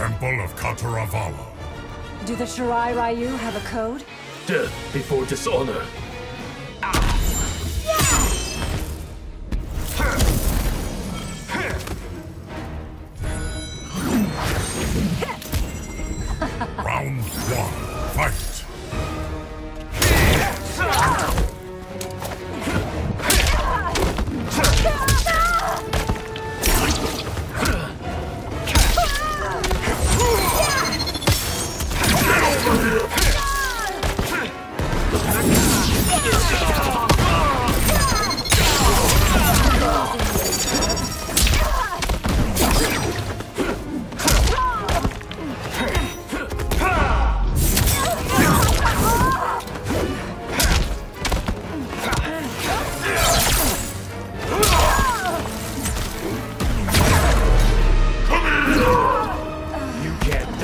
Temple of Kataravala. Do the Shirai Ryu have a code? Death before dishonor. Round one, fight! Round two, fight!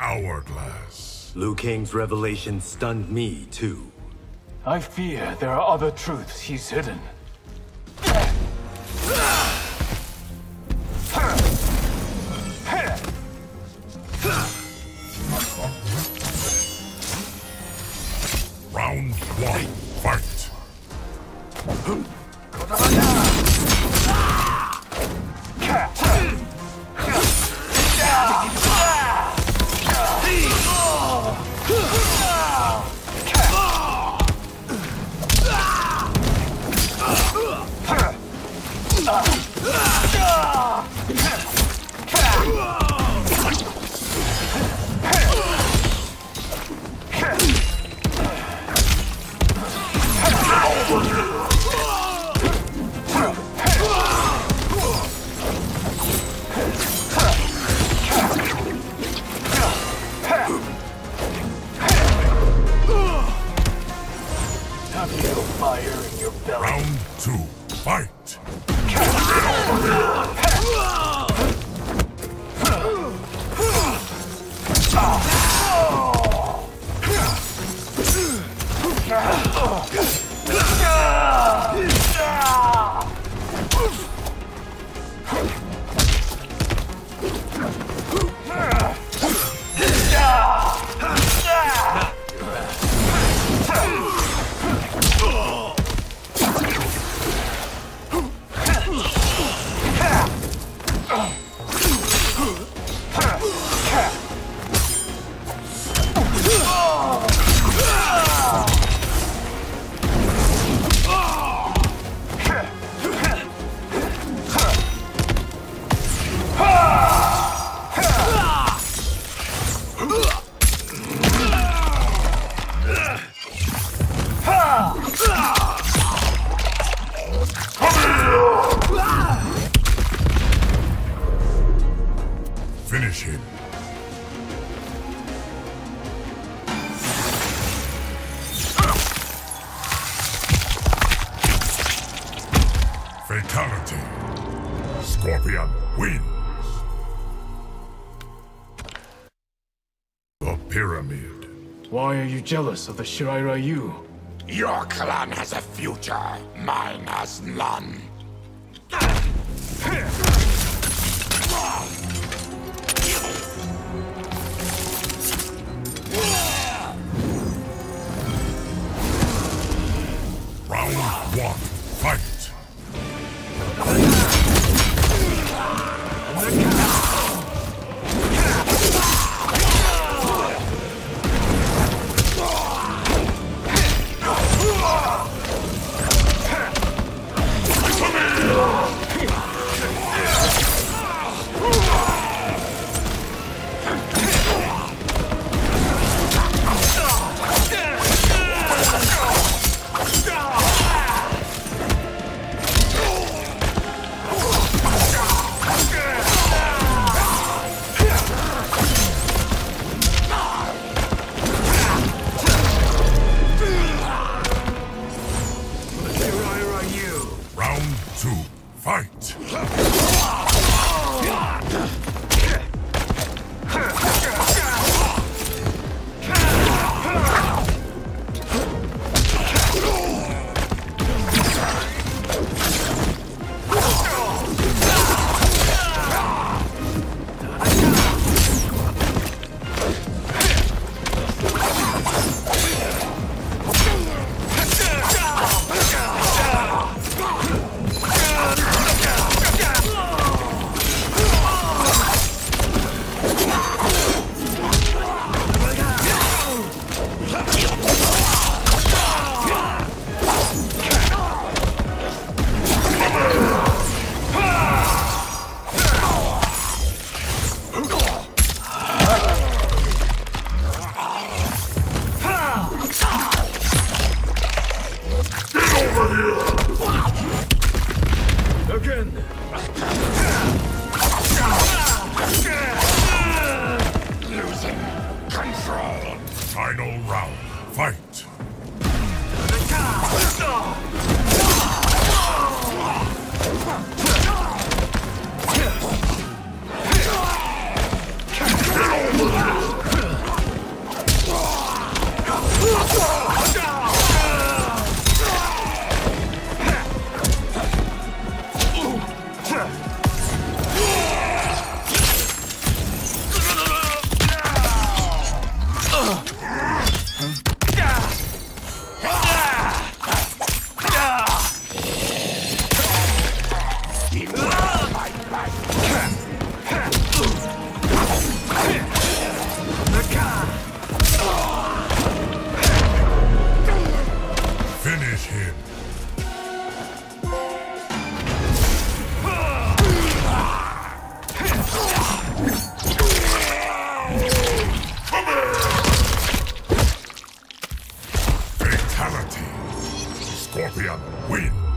Hourglass. Liu Kang's revelation stunned me, too. I fear there are other truths he's hidden. Round one, fight! Round two, fight! Finish him. Fatality. Scorpion wins. The pyramid. Why are you jealous of the Shirai Ryu? Your clan has a future. Mine has none. Losing control. Final round. Fight. Fatality. Scorpion wins.